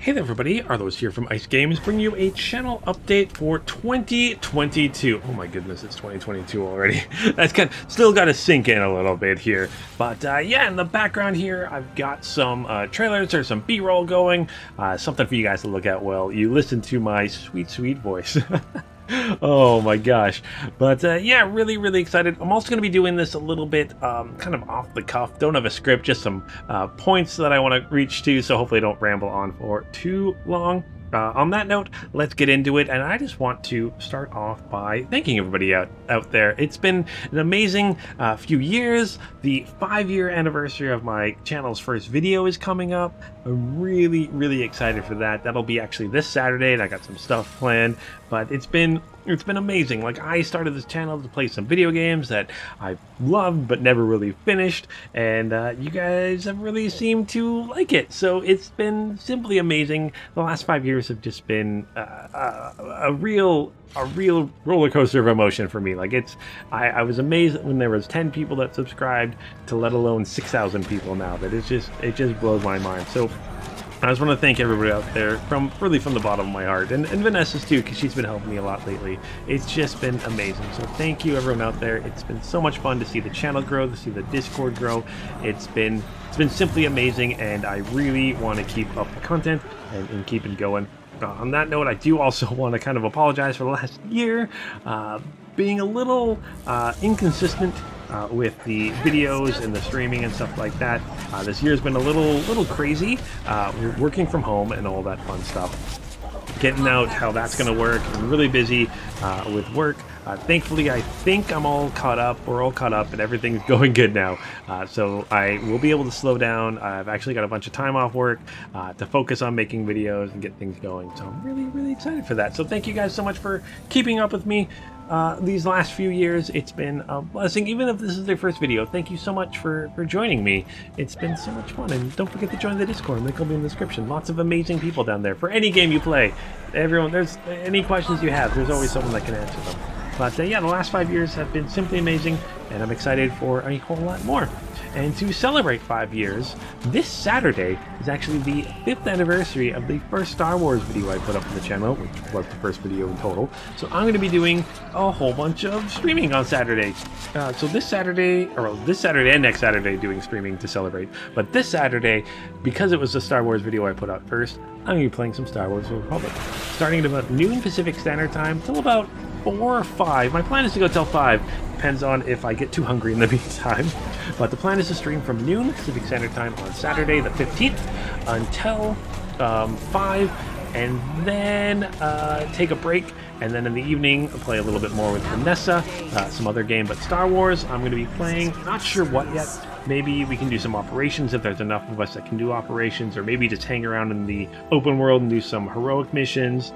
Hey there everybody, Arlo's here from Ice Games, bringing you a channel update for 2022. Oh my goodness, it's 2022 already. That's still got to sink in a little bit here. But yeah, in the background here, I've got some trailers or some B-roll going. Something for you guys to look at while you listen to my sweet, sweet voice. Oh my gosh. But yeah, really excited. I'm also going to be doing this a little bit kind of off the cuff. Don't have a script, just some points that I want to reach to, so hopefully I don't ramble on for too long. On that note, let's get into it, and I just want to start off by thanking everybody out there. It's been an amazing few years. The 5-year anniversary of my channel's first video is coming up. I'm really excited for that. That'll be actually this Saturday, and I got some stuff planned, but it's been amazing. Like, I started this channel to play some video games that I loved but never really finished, and you guys have really seemed to like it. So it's been simply amazing. The last 5 years have just been a real roller coaster of emotion for me. Like, I was amazed when there was 10 people that subscribed to, let alone 6,000 people now. That it just blows my mind. So I just want to thank everybody out there from the bottom of my heart, and Vanessa's too, because she's been helping me a lot lately. It's just been amazing. So thank you everyone out there. It's been so much fun to see the channel grow, to see the Discord grow. It's been simply amazing, and I really want to keep up the content and keep it going. On that note, I do also want to kind of apologize for the last year, being a little inconsistent with the videos and the streaming and stuff like that. This year's been a little crazy. We're working from home and all that fun stuff. Getting out, how that's going to work. I'm really busy with work. Thankfully, I think I'm all caught up. We're all caught up and everything's going good now. So I will be able to slow down. I've actually got a bunch of time off work to focus on making videos and get things going. So I'm really excited for that. So thank you guys so much for keeping up with me. These last few years, it's been a blessing. Even if this is their first video, thank you so much for joining me. It's been so much fun, and don't forget to join the Discord. Link will be in the description. Lots of amazing people down there for any game you play. Everyone, there's any questions you have, there's always someone that can answer them. But yeah, the last 5 years have been simply amazing, and I'm excited for a whole lot more. And to celebrate 5 years, this Saturday is actually the 5th anniversary of the first Star Wars video I put up on the channel, which was the first video in total. So I'm going to be doing a whole bunch of streaming on Saturday. So this Saturday, or this Saturday and next Saturday, doing streaming to celebrate. But this Saturday, because it was the Star Wars video I put up first, I'm going to be playing some Star Wars The Old Republic, starting at about noon Pacific Standard Time till about 4 or 5. My plan is to go till 5. Depends on if I get too hungry in the meantime. But the plan is to stream from noon Pacific Standard Time on Saturday the 15th until 5, and then take a break, and then in the evening I'll play a little bit more with Vanessa, some other game, but Star Wars I'm going to be playing, not sure what yet. Maybe we can do some operations if there's enough of us that can do operations, or maybe just hang around in the open world and do some heroic missions,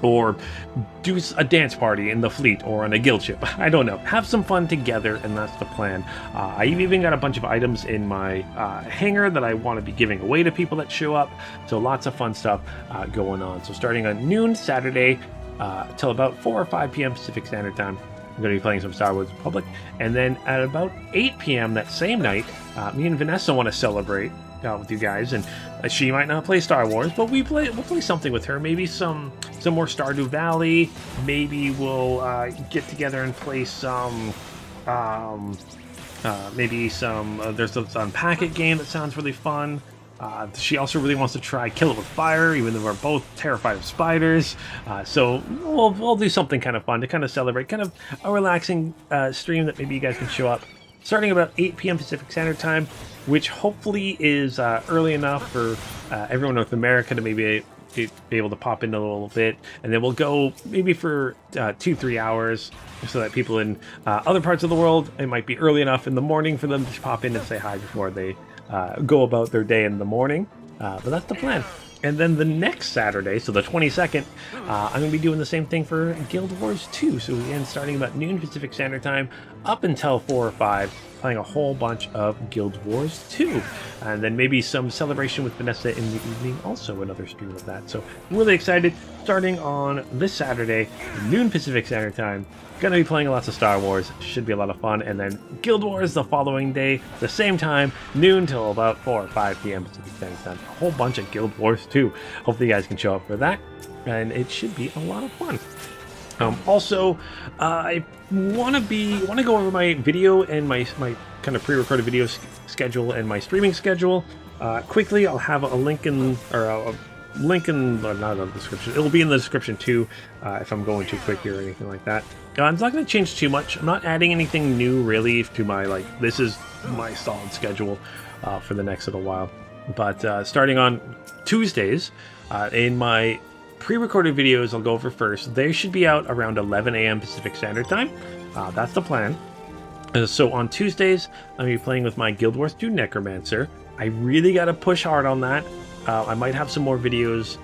or do a dance party in the fleet or on a guild ship. I don't know. Have some fun together, and that's the plan. I've even got a bunch of items in my hangar that I want to be giving away to people that show up. So lots of fun stuff going on. So starting at noon Saturday till about 4 or 5 p.m. Pacific Standard Time, I'm going to be playing some Star Wars Republic. And then at about 8 p.m. that same night, me and Vanessa want to celebrate out with you guys, and she might not play Star Wars, but we'll play something with her. Maybe some more Stardew Valley. Maybe we'll get together and play some there's this Unpack It game that sounds really fun. She also really wants to try Kill It With Fire, even though we're both terrified of spiders. So we'll do something kind of fun to kind of celebrate, kind of a relaxing stream that maybe you guys can show up, starting about 8 p.m. Pacific Standard Time, which hopefully is early enough for everyone in North America to maybe be able to pop in a little bit. And then we'll go maybe for 2-3 hours, so that people in other parts of the world, it might be early enough in the morning for them to pop in and say hi before they go about their day in the morning. But that's the plan. And then the next Saturday, so the 22nd, I'm going to be doing the same thing for Guild Wars 2. So again, starting about noon Pacific Standard Time up until 4 or 5, playing a whole bunch of Guild Wars 2. And then maybe some celebration with Vanessa in the evening, also another stream of that. So I'm really excited. Starting on this Saturday, noon Pacific Standard Time, going to be playing lots of Star Wars. Should be a lot of fun. And then Guild Wars the following day, the same time, noon till about 4 or 5 p.m. Pacific Standard Time. A whole bunch of Guild Wars too. Hopefully you guys can show up for that, and it should be a lot of fun. Also, I want to go over my video and my kind of pre-recorded video schedule and my streaming schedule quickly. I'll have a link in, or a link in, not in the description. It'll be in the description too, if I'm going too quick here or anything like that. I'm not going to change too much. I'm not adding anything new really to my, like, this is my solid schedule for the next little while. But starting on Tuesdays, in my pre-recorded videos I'll go over first. They should be out around 11 a.m. Pacific Standard Time. That's the plan. So on Tuesdays, I'm going to be playing with my Guild Wars 2 Necromancer. I really got to push hard on that. I might have some more videos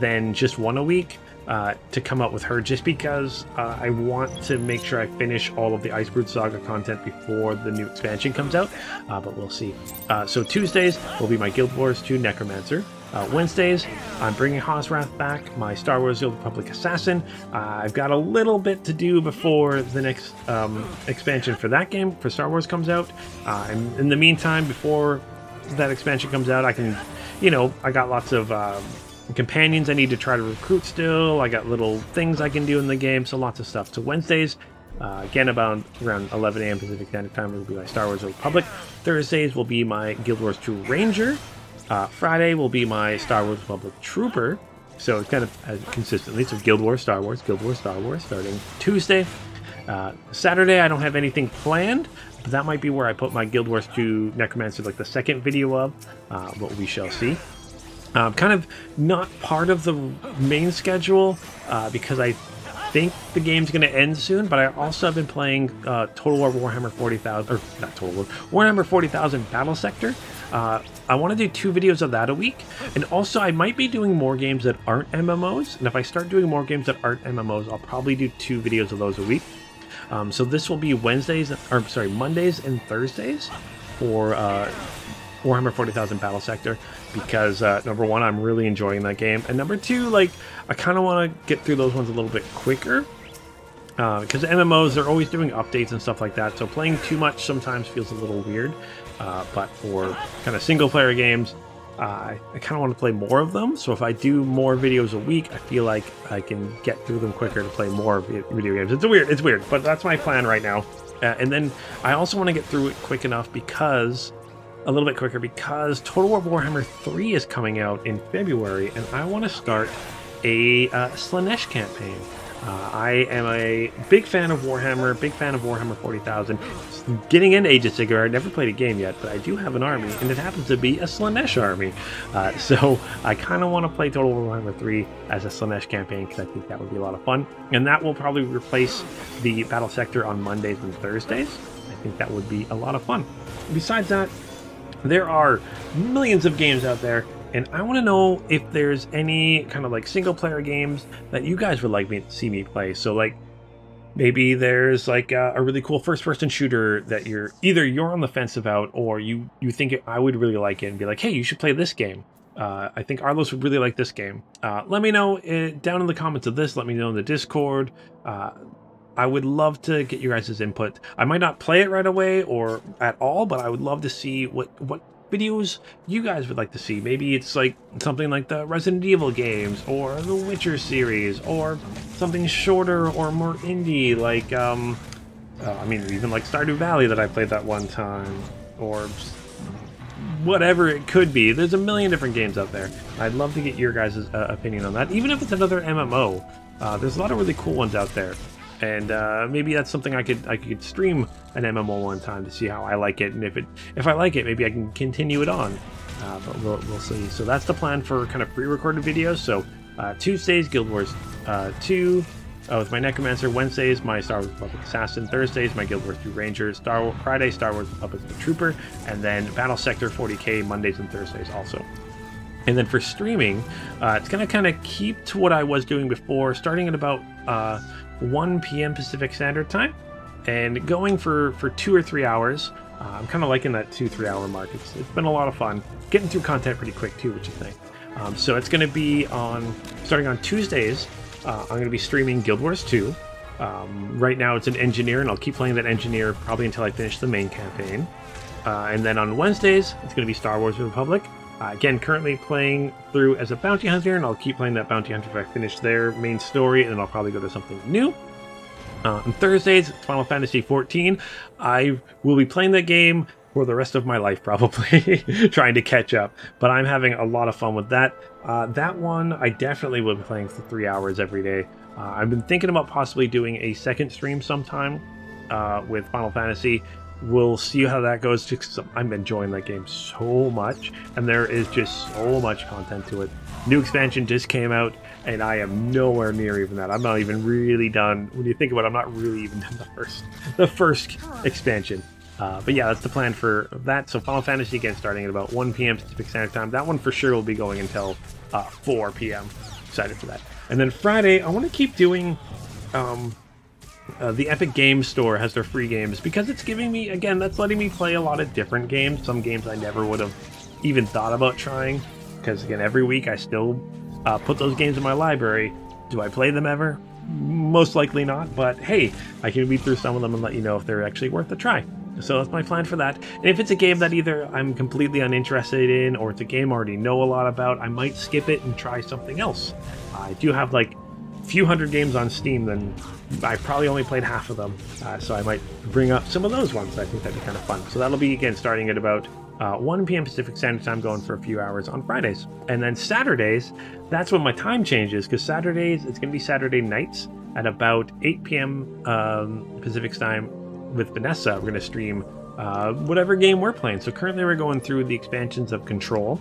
than just one a week to come up with her, just because I want to make sure I finish all of the Icebrood Saga content before the new expansion comes out, but we'll see. So Tuesdays will be my Guild Wars 2 Necromancer. Wednesdays, I'm bringing Hossrath back, my Star Wars The Old Republic Assassin. I've got a little bit to do before the next expansion for that game, for Star Wars, comes out. And in the meantime, before that expansion comes out, I can, you know, I got lots of companions I need to try to recruit still. I got little things I can do in the game, so lots of stuff. So Wednesdays, again, about around 11 a.m. Pacific Standard Time, will be my Star Wars The Old Republic. Thursdays will be my Guild Wars 2 Ranger. Friday will be my Star Wars Republic Trooper, so it's kind of consistently, so Guild Wars, Star Wars, Guild Wars, Star Wars, starting Tuesday. Saturday, I don't have anything planned, but that might be where I put my Guild Wars 2 Necromancer, like the second video of, but we shall see. Kind of not part of the main schedule, because I think the game's going to end soon, but I also have been playing Total War Warhammer 40,000, or not Total War, Warhammer 40,000 Battle Sector. I want to do 2 videos of that a week, and also I might be doing more games that aren't MMOs, and if I start doing more games that aren't MMOs, I'll probably do 2 videos of those a week. So this will be Wednesdays, or sorry, Mondays and Thursdays for Warhammer 40,000 Battle Sector, because number one, I'm really enjoying that game, and number two, like, I kind of want to get through those ones a little bit quicker, because MMOs, they're always doing updates and stuff like that, so playing too much sometimes feels a little weird. But for kind of single-player games, I kind of want to play more of them. So if I do more videos a week, I feel like I can get through them quicker to play more video games. It's weird, but that's my plan right now. And then I also want to get through it quick enough, because a little bit quicker, because Total War Warhammer 3 is coming out in February, and I want to start a Slaanesh campaign. I am a big fan of Warhammer, big fan of Warhammer 40,000. Getting into Age of Sigmar, I never played a game yet, but I do have an army, and it happens to be a Slaanesh army. So I kind of want to play Total War Warhammer 3 as a Slaanesh campaign, because I think that would be a lot of fun. And that will probably replace the Battle Sector on Mondays and Thursdays. I think that would be a lot of fun. Besides that, there are millions of games out there, and I want to know if there's any kind of like single-player games that you guys would like me to see me play. So like, maybe there's like a really cool first-person shooter that you're on the fence about, or you think I would really like it and be like, hey, you should play this game. I think Arlo would really like this game. Let me know down in the comments of this. Let me know in the Discord. I would love to get your guys' input. I might not play it right away or at all, but I would love to see what videos you guys would like to see. Maybe it's like something like the Resident Evil games or the Witcher series, or something shorter or more indie, like I mean, even like Stardew Valley that I played that one time, or whatever it could be. There's a million different games out there. I'd love to get your guys' opinion on that, even if it's another MMO. There's a lot of really cool ones out there, and maybe that's something I could stream an MMO one time to see how I like it, and if I like it, maybe I can continue it on. But we'll see. So that's the plan for kind of pre-recorded videos. So Tuesdays Guild Wars 2 with my Necromancer. Wednesdays my Star Wars Republic Assassin. Thursdays my Guild Wars 2 Ranger. Friday Star Wars Republic the Trooper, and then Battle Sector 40K Mondays and Thursdays also. And then for streaming, it's going to kind of keep to what I was doing before, starting at about 1 p.m. Pacific Standard Time, and going for 2 or 3 hours. I'm kind of liking that 2-3 hour mark. It's been a lot of fun. Getting through content pretty quick too, which you think. So it's going to be starting on Tuesdays, I'm going to be streaming Guild Wars 2. Right now it's an engineer, and I'll keep playing that engineer probably until I finish the main campaign. And then on Wednesdays, it's going to be Star Wars Republic. Again, currently playing through as a bounty hunter, and I'll keep playing that bounty hunter if I finish their main story, and then I'll probably go to something new. On Thursdays, it's Final Fantasy 14. I will be playing that game for the rest of my life, probably, trying to catch up. But I'm having a lot of fun with that. That one, I definitely will be playing for 3 hours every day. I've been thinking about possibly doing a second stream sometime with Final Fantasy. We'll see how that goes, because I'm enjoying that game so much, and there is just so much content to it. New expansion just came out, and I am nowhere near even that. I'm not even really done. When you think about it, I'm not really even done the first expansion. But yeah, that's the plan for that. So Final Fantasy, again, starting at about 1 p.m. Pacific Standard Time. That one for sure will be going until 4 p.m. Excited for that. And then Friday, I want to keep doing... the Epic Games Store has their free games, because it's giving me, again, that's letting me play a lot of different games. Some games I never would have even thought about trying, because, again, every week I still put those games in my library. Do I play them ever? Most likely not, but hey, I can read through some of them and let you know if they're actually worth a try. So that's my plan for that. And if it's a game that either I'm completely uninterested in, or it's a game I already know a lot about, I might skip it and try something else. I do have, like, few hundred games on Steam, then I probably only played half of them, so I might bring up some of those ones. I think that'd be kind of fun. So that'll be, again, starting at about 1 p.m. Pacific Standard Time, going for a few hours on Fridays. And then Saturdays, that's when my time changes, because Saturdays, it's going to be Saturday nights at about 8 p.m. Pacific Time with Vanessa. We're going to stream whatever game we're playing. So currently we're going through the expansions of Control,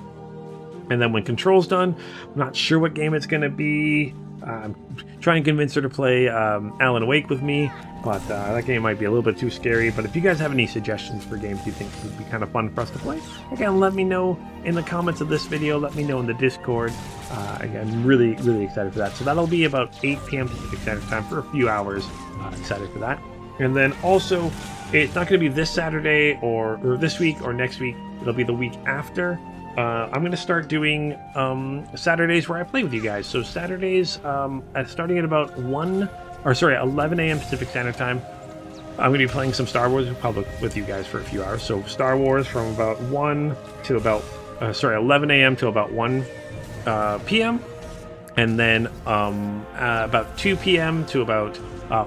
and then when Control's done, I'm not sure what game it's going to be. I'm trying to convince her to play Alan Wake with me, but that game might be a little bit too scary. But if you guys have any suggestions for games you think would be kind of fun for us to play, again, let me know in the comments of this video. Let me know in the Discord. Again, I'm really, really excited for that. So that'll be about 8 p.m. Pacific Standard Time for a few hours. Excited for that. And then also, it's not going to be this Saturday or this week or next week. It'll be the week after. I'm going to start doing Saturdays where I play with you guys. So Saturdays, starting at about 11 a.m. Pacific Standard Time, I'm going to be playing some Star Wars Republic with you guys for a few hours. So Star Wars from about 11 a.m. to about 1 p.m. And then about 2 p.m. to about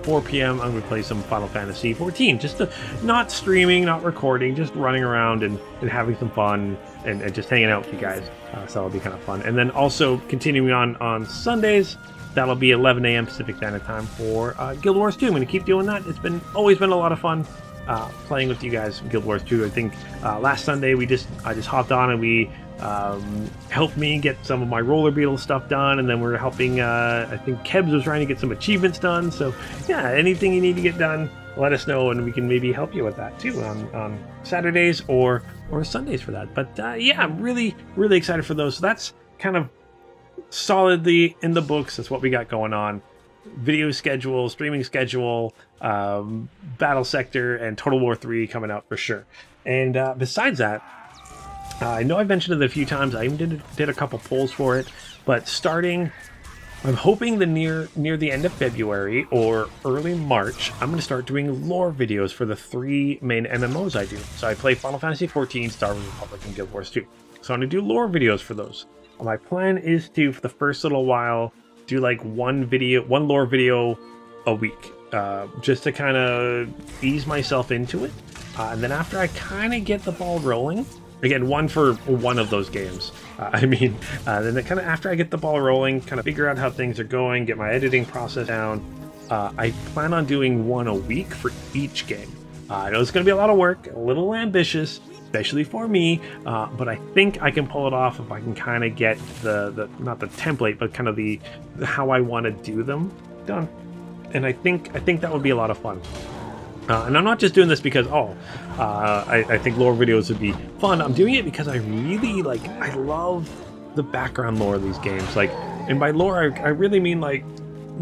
4 p.m. I'm going to play some Final Fantasy 14. Just not streaming, not recording, just running around and having some fun and just hanging out with you guys. So that'll be kind of fun. And then also continuing on Sundays, that'll be 11 a.m. Pacific Standard Time for Guild Wars 2. I'm going to keep doing that. It's been always been a lot of fun playing with you guys Guild Wars 2. I think last Sunday I just hopped on and we... helped me get some of my roller beetle stuff done, and then we're helping I think Kebs was trying to get some achievements done. So yeah, anything you need to get done, let us know, and we can maybe help you with that too on Saturdays or Sundays for that. But yeah, I'm really, really excited for those. So that's kind of solidly in the books. That's what we got going on: video schedule, streaming schedule, Battle Sector, and Total War 3 coming out for sure. And besides that, I know I've mentioned it a few times. I even did a couple polls for it, but I'm hoping the near the end of February or early March, I'm going to start doing lore videos for the 3 main MMOs I do. So I play Final Fantasy 14, Star Wars Republic, and Guild Wars 2. So I'm going to do lore videos for those. My plan is to, for the first little while, do like one lore video a week, just to kind of ease myself into it. And then after I kind of get the ball rolling, again, one for one of those games. Then kind of after I get the ball rolling, kind of figure out how things are going, get my editing process down. I plan on doing one a week for each game. I know it's going to be a lot of work, a little ambitious, especially for me, but I think I can pull it off if I can kind of get not the template, but kind of the how I want to do them done. And I think that would be a lot of fun. And I'm not just doing this because, I think lore videos would be fun. I'm doing it because I really, I love the background lore of these games. And by lore, I really mean,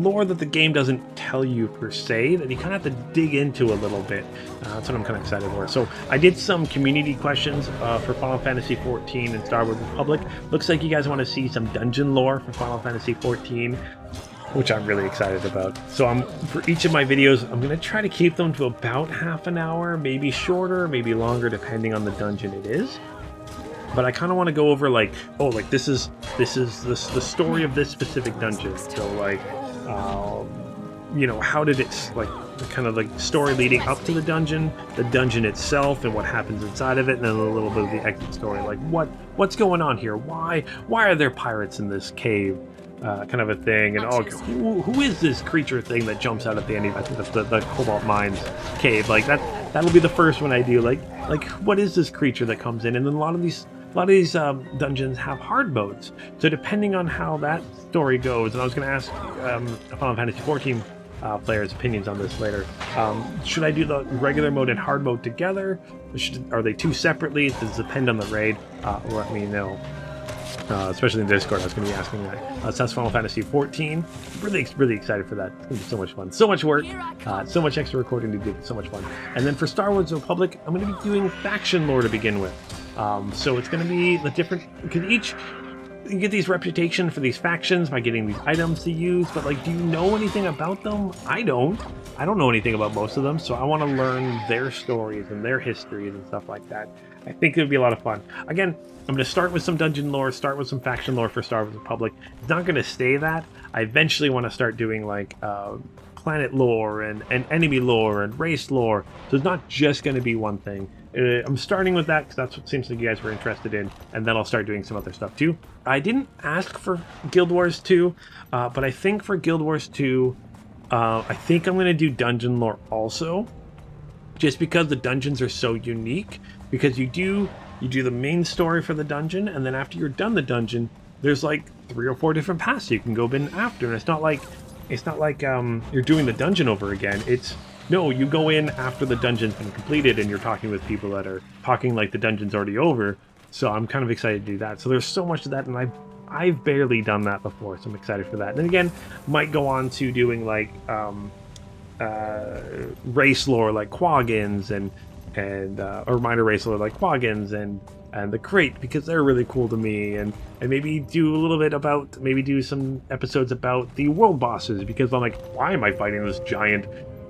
lore that the game doesn't tell you per se, that you kind of have to dig into a little bit. That's what I'm kind of excited for. So I did some community questions for Final Fantasy 14 and Star Wars Republic. Looks like you guys want to see some dungeon lore for Final Fantasy 14. Which I'm really excited about. So for each of my videos, I'm going to try to keep them to about half an hour, maybe shorter, maybe longer, depending on the dungeon it is. But I kind of want to go over like, oh, like this is the story of this specific dungeon. So like, you know, how did it, like, kind of the story leading up to the dungeon itself, and what happens inside of it, and then a little bit of the exit story, like what's going on here, why are there pirates in this cave, kind of a thing, and oh, who is this creature thing that jumps out of the I think that's the Cobalt Mines cave. Like that'll be the first one I do. Like what is this creature that comes in? And then a lot of these dungeons have hard modes, so depending on how that story goes, and I was going to ask Final Fantasy 14. Players' opinions on this later. Should I do the regular mode and hard mode together? Are they two separately? Does it depend on the raid? Let me know. Especially in Discord, I was going to be asking that. That's Final Fantasy 14. Really excited for that. It's going to be so much fun. So much work. So much extra recording to do. So much fun. And then for Star Wars The Old Republic, I'm going to be doing faction lore to begin with. So it's going to be the different... Because each... You get these reputation for these factions by getting these items to use, but like, do you know anything about them? I don't know anything about most of them, so I want to learn their stories and their histories and stuff like that. I think it would be a lot of fun. Again, I'm going to start with some dungeon lore, start with some faction lore for Star Wars Republic. It's not going to stay that. I eventually want to start doing like planet lore and enemy lore and race lore, so it's not just going to be one thing. I'm starting with that because that's what seems like you guys were interested in, and then I'll start doing some other stuff too. I didn't ask for Guild Wars 2, but I think for Guild Wars 2, I think I'm going to do dungeon lore also, just because the dungeons are so unique, because you do the main story for the dungeon, and then after you're done the dungeon, there's like 3 or 4 different paths you can go in after, and it's not like you're doing the dungeon over again. It's no, you go in after the dungeon's been completed and you're talking with people that are talking like the dungeon's already over. So I'm kind of excited to do that. So there's so much of that, and I've barely done that before, so I'm excited for that. And then again, might go on to doing like race lore like Quaggins and or minor race lore like Quaggins and the crate, because they're really cool to me, and maybe do a little bit about, maybe do some episodes about the world bosses, because I'm like, why am I fighting this giant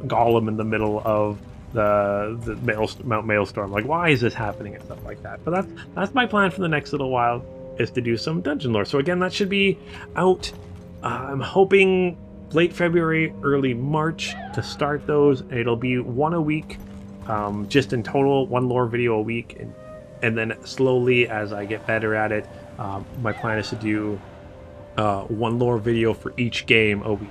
golem in the middle of the Mount Mael storm? Like, why is this happening and stuff like that? But that's my plan for the next little while, is to do some dungeon lore. So again, that should be out, I'm hoping late February, early March to start those. It'll be 1 a week, just in total, 1 lore video a week, and then slowly as I get better at it, my plan is to do 1 lore video for each game a week.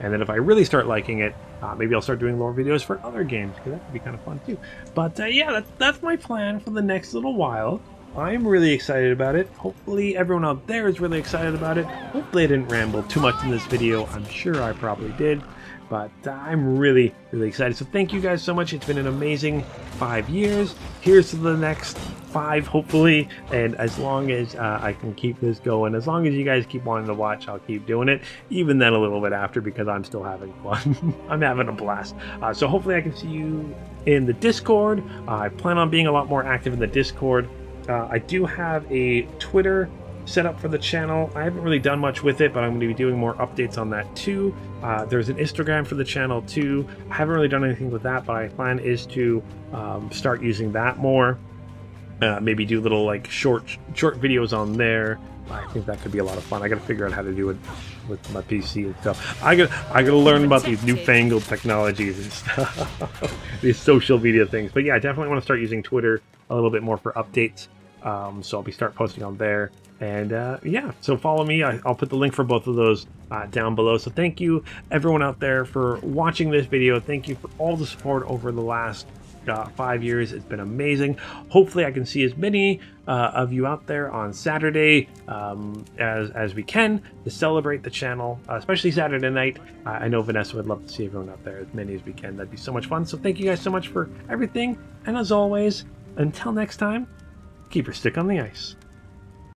And then if I really start liking it, maybe I'll start doing lore videos for other games, because that could be kind of fun too. But yeah, that's my plan for the next little while. I'm really excited about it. Hopefully everyone out there is really excited about it. Hopefully I didn't ramble too much in this video. I'm sure I probably did. But I'm really excited. So thank you guys so much. It's been an amazing 5 years. Here's to the next 5, hopefully. And as long as I can keep this going, as long as you guys keep wanting to watch, I'll keep doing it. Even then a little bit after, because I'm still having fun. I'm having a blast. So hopefully I can see you in the Discord. I plan on being a lot more active in the Discord. I do have a Twitter set up for the channel. I haven't really done much with it, but I'm going to be doing more updates on that too. There's an Instagram for the channel too. I haven't really done anything with that, but my plan is to start using that more. Maybe do little like short videos on there. I think that could be a lot of fun. I got to figure out how to do it with my PC and stuff. I got to learn about these newfangled technologies and stuff, these social media things. But yeah, I definitely want to start using Twitter a little bit more for updates. So I'll be start posting on there, and yeah, so follow me. I'll put the link for both of those down below. So thank you everyone out there for watching this video. Thank you for all the support over the last 5 years. It's been amazing. Hopefully I can see as many of you out there on Saturday as we can to celebrate the channel, especially Saturday night. I know Vanessa would love to see everyone out there, as many as we can. That'd be so much fun. So thank you guys so much for everything, and as always, until next time, keep your stick on the ice.